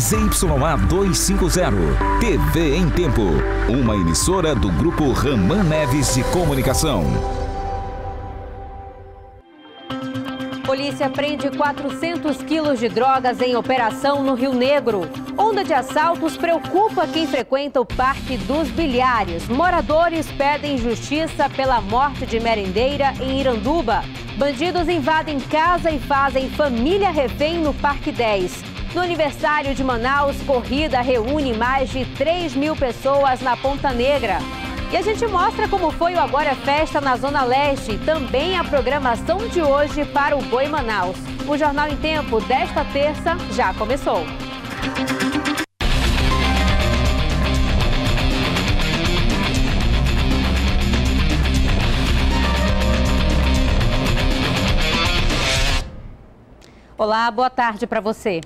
ZYA 250, TV em Tempo, uma emissora do Grupo Raman Neves de Comunicação. Polícia prende 400 quilos de drogas em operação no Rio Negro. Onda de assaltos preocupa quem frequenta o Parque dos Bilhares. Moradores pedem justiça pela morte de merendeira em Iranduba. Bandidos invadem casa e fazem família refém no Parque 10. No aniversário de Manaus, corrida reúne mais de 3 mil pessoas na Ponta Negra. E a gente mostra como foi o Agora é Festa na Zona Leste e também a programação de hoje para o Boi Manaus. O Jornal em Tempo desta terça já começou. Olá, boa tarde para você.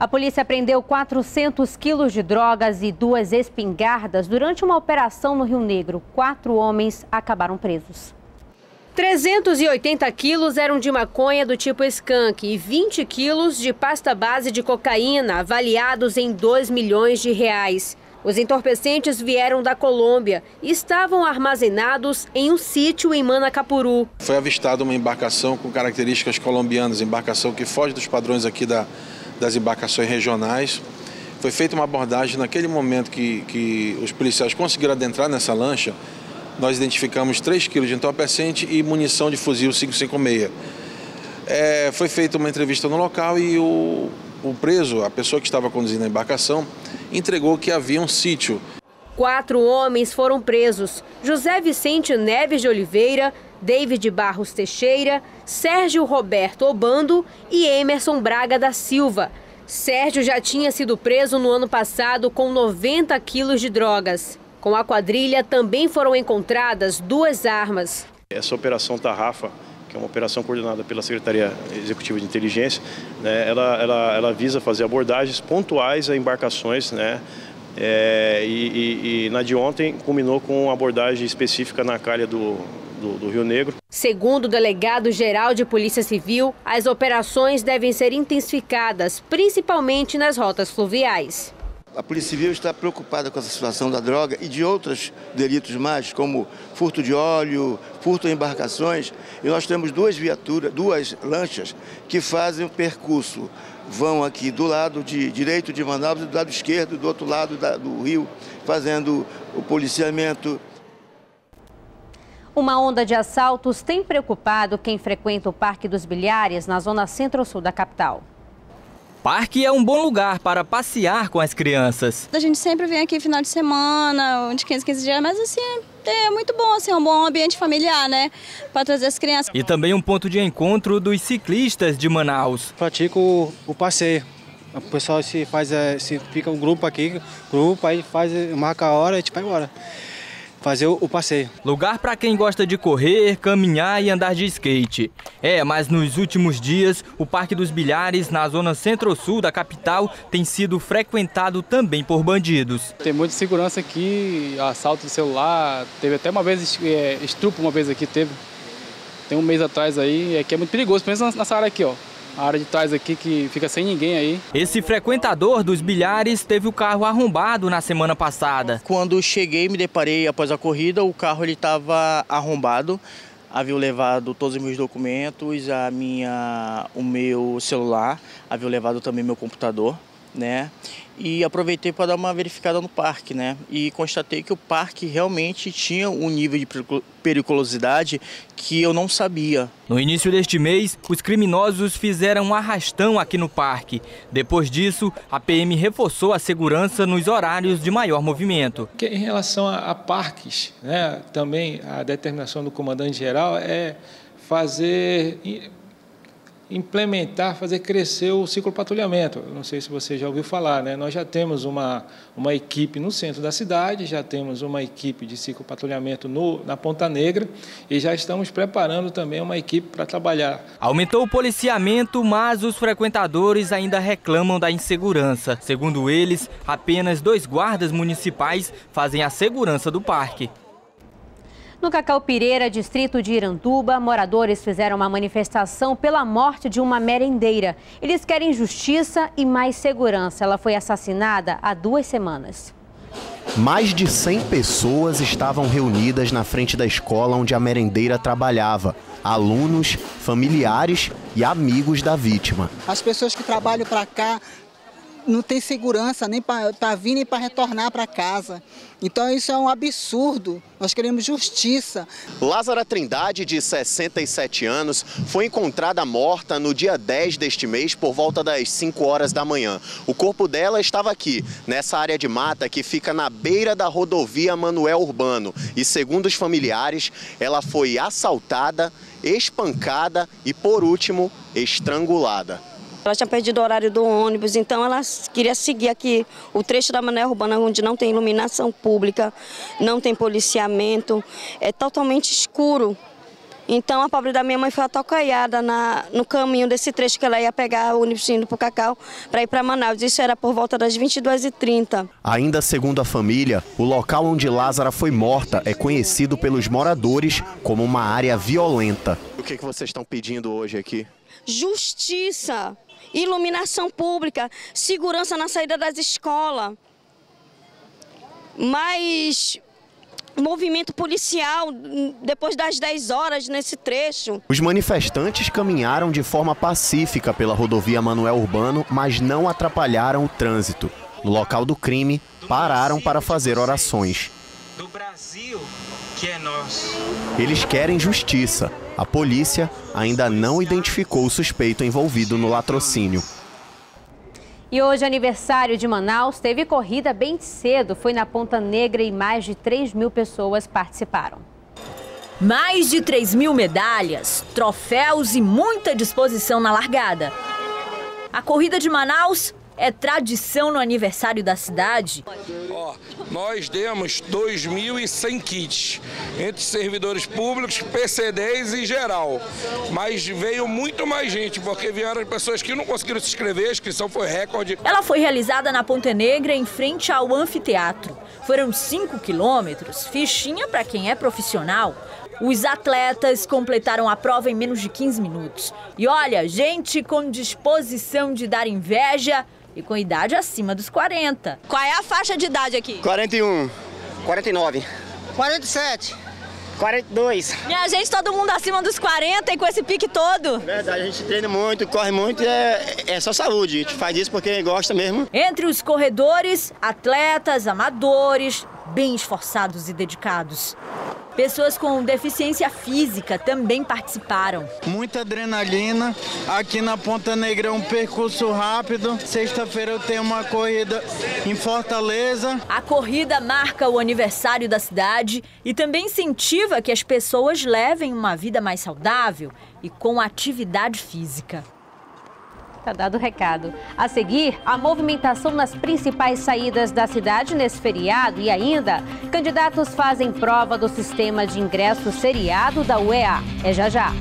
A polícia prendeu 400 quilos de drogas e 2 espingardas durante uma operação no Rio Negro. 4 homens acabaram presos. 380 quilos eram de maconha do tipo skunk e 20 quilos de pasta base de cocaína, avaliados em 2 milhões de reais. Os entorpecentes vieram da Colômbia e estavam armazenados em um sítio em Manacapuru. Foi avistada uma embarcação com características colombianas, embarcação que foge dos padrões aqui das embarcações regionais. Foi feita uma abordagem. Naquele momento que os policiais conseguiram adentrar nessa lancha, nós identificamos 3 quilos de entorpecente e munição de fuzil 556. Foi feita uma entrevista no local e o preso, a pessoa que estava conduzindo a embarcação, entregou que havia um sítio. 4 homens foram presos: José Vicente Neves de Oliveira, David Barros Teixeira, Sérgio Roberto Obando e Emerson Braga da Silva. Sérgio já tinha sido preso no ano passado com 90 quilos de drogas. Com a quadrilha também foram encontradas 2 armas. Essa operação Tarrafa, que é uma operação coordenada pela Secretaria Executiva de Inteligência, né, ela visa fazer abordagens pontuais a embarcações, né? E na de ontem culminou com uma abordagem específica na calha do Rio Negro. Segundo o delegado-geral de Polícia Civil, as operações devem ser intensificadas, principalmente nas rotas fluviais. A Polícia Civil está preocupada com essa situação da droga e de outros delitos mais, como furto de óleo, furto em embarcações. E nós temos 2 lanchas que fazem o percurso. Vão aqui do lado direito de Manaus e do lado esquerdo, do outro lado do rio, fazendo o policiamento. Uma onda de assaltos tem preocupado quem frequenta o Parque dos Bilhares, na zona centro-sul da capital. Parque é um bom lugar para passear com as crianças. A gente sempre vem aqui final de semana, de 15 dias, mas assim, é muito bom, assim, é um bom ambiente familiar, né, para trazer as crianças. E também um ponto de encontro dos ciclistas de Manaus. Pratico o passeio. O pessoal fica um grupo aqui, aí marca a hora e a gente vai embora. Fazer o passeio. Lugar para quem gosta de correr, caminhar e andar de skate. Mas nos últimos dias, o Parque dos Bilhares, na zona centro-sul da capital, tem sido frequentado também por bandidos. Tem muita segurança aqui, assalto de celular, teve até uma vez estupro, tem um mês atrás aí, que é muito perigoso, pelo menos nessa área aqui, ó. A área de trás aqui que fica sem ninguém aí. Esse frequentador dos Bilhares teve o carro arrombado na semana passada. Quando cheguei, me deparei após a corrida, o carro estava arrombado. Havia levado todos os meus documentos, o meu celular, havia levado também meu computador, né? E aproveitei para dar uma verificada no parque, né? E constatei que o parque realmente tinha um nível de periculosidade que eu não sabia. No início deste mês, os criminosos fizeram um arrastão aqui no parque. Depois disso, a PM reforçou a segurança nos horários de maior movimento. Em relação a parques, né, também a determinação do comandante-geral é fazer crescer o ciclopatrulhamento. Não sei se você já ouviu falar, né? Nós já temos uma equipe no centro da cidade, já temos uma equipe de ciclopatrulhamento na Ponta Negra e já estamos preparando também uma equipe para trabalhar. Aumentou o policiamento, mas os frequentadores ainda reclamam da insegurança. Segundo eles, apenas 2 guardas municipais fazem a segurança do parque. No Cacau-Pireira, distrito de Iranduba, moradores fizeram uma manifestação pela morte de uma merendeira. Eles querem justiça e mais segurança. Ela foi assassinada há 2 semanas. Mais de 100 pessoas estavam reunidas na frente da escola onde a merendeira trabalhava. Alunos, familiares e amigos da vítima. As pessoas que trabalham para cá não têm segurança nem para vir nem para retornar para casa. Então isso é um absurdo. Nós queremos justiça. Lázara Trindade, de 67 anos, foi encontrada morta no dia 10 deste mês por volta das 5 horas da manhã. O corpo dela estava aqui, nessa área de mata que fica na beira da rodovia Manuel Urbano. E segundo os familiares, ela foi assaltada, espancada e, por último, estrangulada. Ela tinha perdido o horário do ônibus, então ela queria seguir aqui o trecho da Manuel Urbano, onde não tem iluminação pública, não tem policiamento, é totalmente escuro. Então a pobre da minha mãe foi atacada no caminho desse trecho que ela ia pegar o ônibus indo para o Cacau para ir para Manaus. Isso era por volta das 22h30. Ainda segundo a família, o local onde Lázara foi morta é conhecido pelos moradores como uma área violenta. O que vocês estão pedindo hoje aqui? Justiça, iluminação pública, segurança na saída das escolas, mais movimento policial depois das 10 horas nesse trecho. Os manifestantes caminharam de forma pacífica pela rodovia Manuel Urbano, mas não atrapalharam o trânsito. No local do crime, pararam para fazer orações. Do Brasil que é nosso. Eles querem justiça. A polícia ainda não identificou o suspeito envolvido no latrocínio. E hoje, aniversário de Manaus, teve corrida bem cedo. Foi na Ponta Negra e mais de 3.000 pessoas participaram. Mais de 3.000 medalhas, troféus e muita disposição na largada. A corrida de Manaus é tradição no aniversário da cidade. Ó, nós demos 2.100 kits, entre servidores públicos, PCDs e geral. Mas veio muito mais gente, porque vieram as pessoas que não conseguiram se inscrever, a inscrição foi recorde. Ela foi realizada na Ponta Negra, em frente ao anfiteatro. Foram 5 quilômetros, fichinha para quem é profissional. Os atletas completaram a prova em menos de 15 minutos. E olha, gente com disposição de dar inveja e com idade acima dos 40. Qual é a faixa de idade aqui? 41, 49, 47, 42. Minha gente, todo mundo acima dos 40 e com esse pique todo. Verdade, a gente treina muito, corre muito e é só saúde. A gente faz isso porque gosta mesmo. Entre os corredores, atletas, amadores, bem esforçados e dedicados. Pessoas com deficiência física também participaram. Muita adrenalina. Aqui na Ponta Negra é um percurso rápido. Sexta-feira eu tenho uma corrida em Fortaleza. A corrida marca o aniversário da cidade e também incentiva que as pessoas levem uma vida mais saudável e com atividade física. Tá dado o recado. A seguir, a movimentação nas principais saídas da cidade nesse feriado e ainda, candidatos fazem prova do sistema de ingresso seriado da UEA. É já já.